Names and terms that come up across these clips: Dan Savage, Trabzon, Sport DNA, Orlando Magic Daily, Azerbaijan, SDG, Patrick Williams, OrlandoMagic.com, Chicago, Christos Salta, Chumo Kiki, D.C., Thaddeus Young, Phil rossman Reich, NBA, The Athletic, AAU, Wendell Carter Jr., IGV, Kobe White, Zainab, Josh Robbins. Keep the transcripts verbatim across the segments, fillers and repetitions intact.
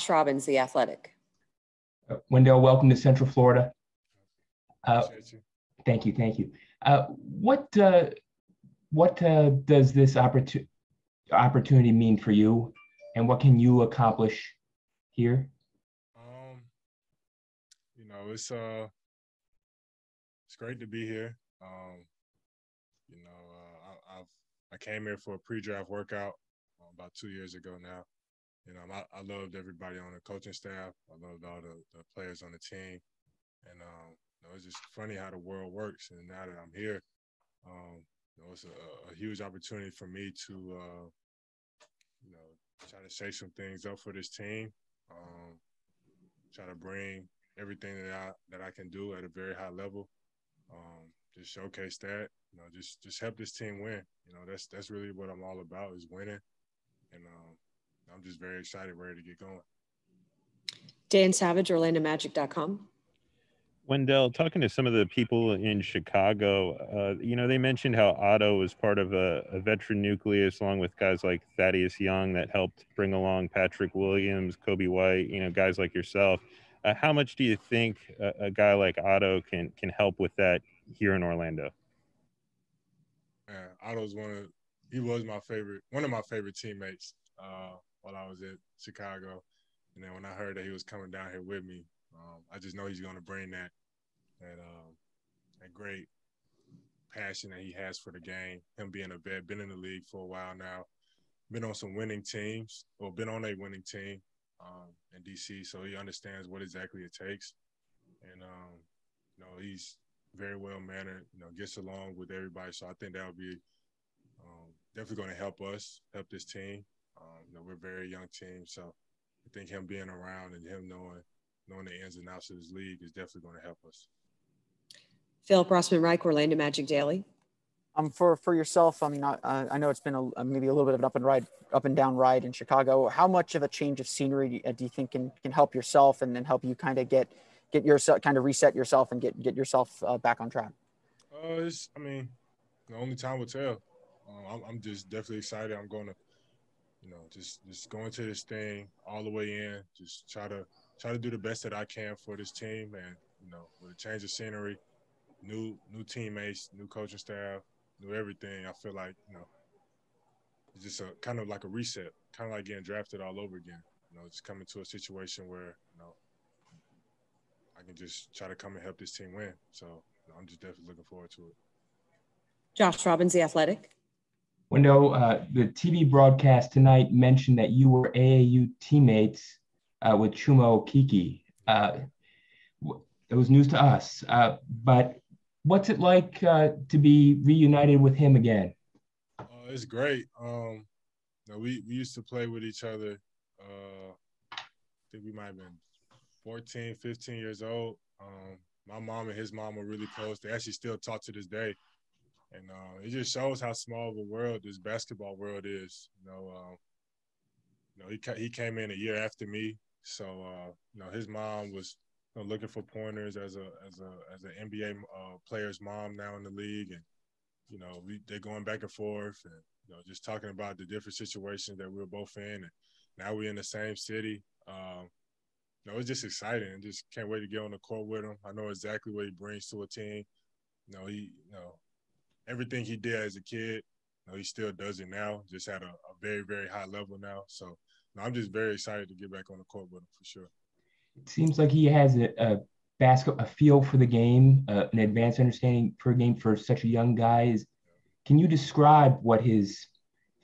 Josh Robbins, The Athletic. Wendell, welcome to Central Florida. Uh, you. Thank you, thank you. Uh, what uh, what uh, does this opportu- opportunity mean for you, and what can you accomplish here? Um, you know, it's uh, it's great to be here. Um, you know, uh, I, I've I came here for a pre-draft workout uh, about two years ago now. You know, I, I loved everybody on the coaching staff. I loved all the, the players on the team. And, um, you know, it's just funny how the world works. And now that I'm here, um, you know, it's a, a huge opportunity for me to, uh, you know, try to shake some things up for this team, um, try to bring everything that I, that I can do at a very high level, um, just showcase that, you know, just just help this team win. You know, that's that's really what I'm all about, is winning. And, um, I'm just very excited, ready to get going. Dan Savage, Orlando Magic dot com. Wendell, talking to some of the people in Chicago, uh, you know, they mentioned how Otto was part of a, a veteran nucleus, along with guys like Thaddeus Young that helped bring along Patrick Williams, Kobe White, you know, guys like yourself. Uh, how much do you think a, a guy like Otto can can help with that here in Orlando? Man, Otto's one of – he was my favorite – one of my favorite teammates. Uh, while I was at Chicago. And then when I heard that he was coming down here with me, um, I just know he's going to bring that that, um, that great passion that he has for the game, him being a vet, been in the league for a while now, been on some winning teams, or been on a winning team um, in D C, so he understands what exactly it takes. And, um, you know, he's very well-mannered, you know, gets along with everybody, so I think that would be um, definitely going to help us, help this team. Um, you know, we're a very young team, so I think him being around and him knowing knowing the ins and outs of this league is definitely going to help us. Phil Rossman Reich, Orlando Magic Daily. Um, for for yourself, I mean, I, I know it's been a, maybe a little bit of an up and ride, up and down ride in Chicago. How much of a change of scenery do you think can can help yourself, and then help you kind of get get yourself kind of reset yourself and get get yourself uh, back on track? Uh, it's, I mean, the only time will tell. Um, I'm, I'm just definitely excited. I'm going to. You know, just just going to this thing all the way in. Just try to try to do the best that I can for this team, and you know, with a change of scenery, new new teammates, new coaching staff, new everything. I feel like you know, it's just a kind of like a reset, kind of like getting drafted all over again. You know, just coming to a situation where you know, I can just try to come and help this team win. So you know, I'm just definitely looking forward to it. Josh Robbins, The Athletic. Wendell, uh, the T V broadcast tonight mentioned that you were A A U teammates uh, with Chumo Kiki. Uh, it was news to us, uh, but what's it like uh, to be reunited with him again? Uh, it's great. Um, you know, we, we used to play with each other. Uh, I think we might have been fourteen, fifteen years old. Um, my mom and his mom were really close. They actually still talk to this day. And uh, it just shows how small of a world this basketball world is. You know, um, you know, he ca- he came in a year after me, so uh, you know, his mom was you know, looking for pointers as a as a as an N B A uh, player's mom now in the league, and you know, we, they're going back and forth, and you know, just talking about the different situations that we were both in, and now we're in the same city. Um, you know, it's just exciting. Just can't wait to get on the court with him. I know exactly what he brings to a team. You know, he you know. Everything he did as a kid, you know, he still does it now, just at a, a very, very high level now. So you know, I'm just very excited to get back on the court with him for sure. It seems like he has a, a basket, a feel for the game, uh, an advanced understanding per game for such a young guy. Is, can you describe what his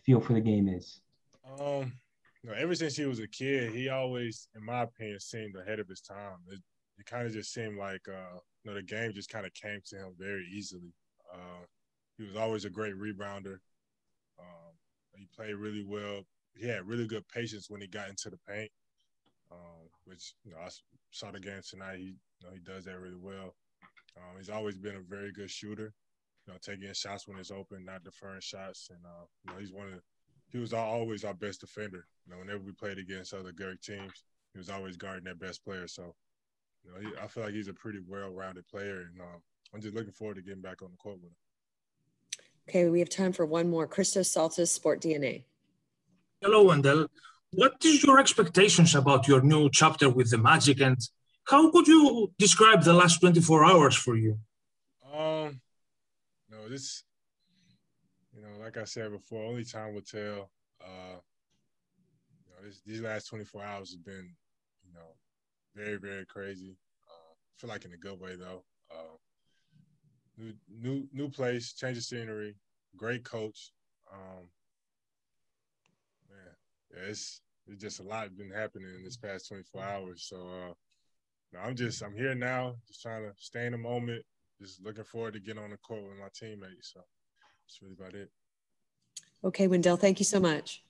feel for the game is? Um, you know, ever since he was a kid, he always, in my opinion, seemed ahead of his time. It, it kind of just seemed like uh, you know, the game just kind of came to him very easily. Uh, He was always a great rebounder. Um, he played really well. He had really good patience when he got into the paint, um, which you know, I saw the game tonight. He, you know, he does that really well. Um, he's always been a very good shooter. You know, taking shots when it's open, not deferring shots, and uh, you know, he's one of the, he was always our best defender. You know, whenever we played against other good teams, he was always guarding that best player. So, you know, he, I feel like he's a pretty well-rounded player, and um, I'm just looking forward to getting back on the court with him. Okay, we have time for one more. Christos Salta, Sport D N A. Hello, Wendell. What is your expectations about your new chapter with the Magic, and how could you describe the last twenty-four hours for you? Um, no, this, you know, like I said before, only time will tell. Uh, you know, this, these last twenty-four hours have been, you know, very, very crazy. Uh, I feel like in a good way, though. Uh, new, new, new place, change of scenery, great coach. Um, man, yeah, it's, it's just a lot been happening in this past twenty-four hours. So, uh, no, I'm just, I'm here now, just trying to stay in the moment, just looking forward to getting on the court with my teammates. So that's really about it. Okay, Wendell, thank you so much.